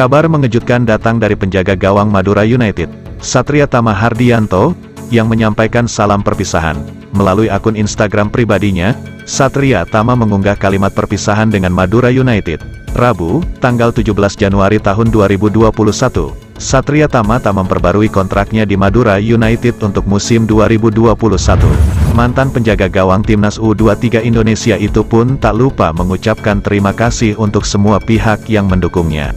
Kabar mengejutkan datang dari penjaga gawang Madura United, Satria Tama Hardianto, yang menyampaikan salam perpisahan. Melalui akun Instagram pribadinya, Satria Tama mengunggah kalimat perpisahan dengan Madura United. Rabu, tanggal 17 Januari tahun 2021, Satria Tama tak memperbarui kontraknya di Madura United untuk musim 2021. Mantan penjaga gawang Timnas U23 Indonesia itu pun tak lupa mengucapkan terima kasih untuk semua pihak yang mendukungnya.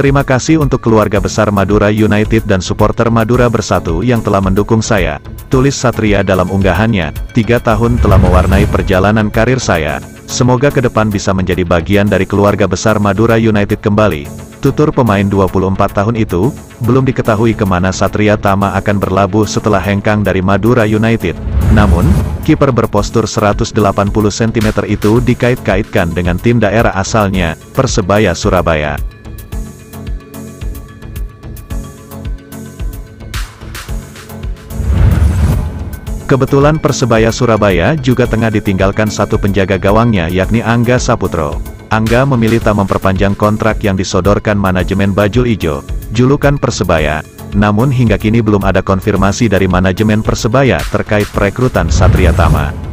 Terima kasih untuk keluarga besar Madura United dan supporter Madura Bersatu yang telah mendukung saya, tulis Satria dalam unggahannya. 3 tahun telah mewarnai perjalanan karir saya. Semoga ke depan bisa menjadi bagian dari keluarga besar Madura United kembali. Tutur pemain 24 tahun itu, belum diketahui kemana Satria Tama akan berlabuh setelah hengkang dari Madura United. Namun, kiper berpostur 180 cm itu dikait-kaitkan dengan tim daerah asalnya, Persebaya Surabaya. Kebetulan Persebaya Surabaya juga tengah ditinggalkan satu penjaga gawangnya yakni Angga Saputro. Angga memilih tak memperpanjang kontrak yang disodorkan manajemen Bajul Ijo, julukan Persebaya. Namun hingga kini belum ada konfirmasi dari manajemen Persebaya terkait perekrutan Satria Tama.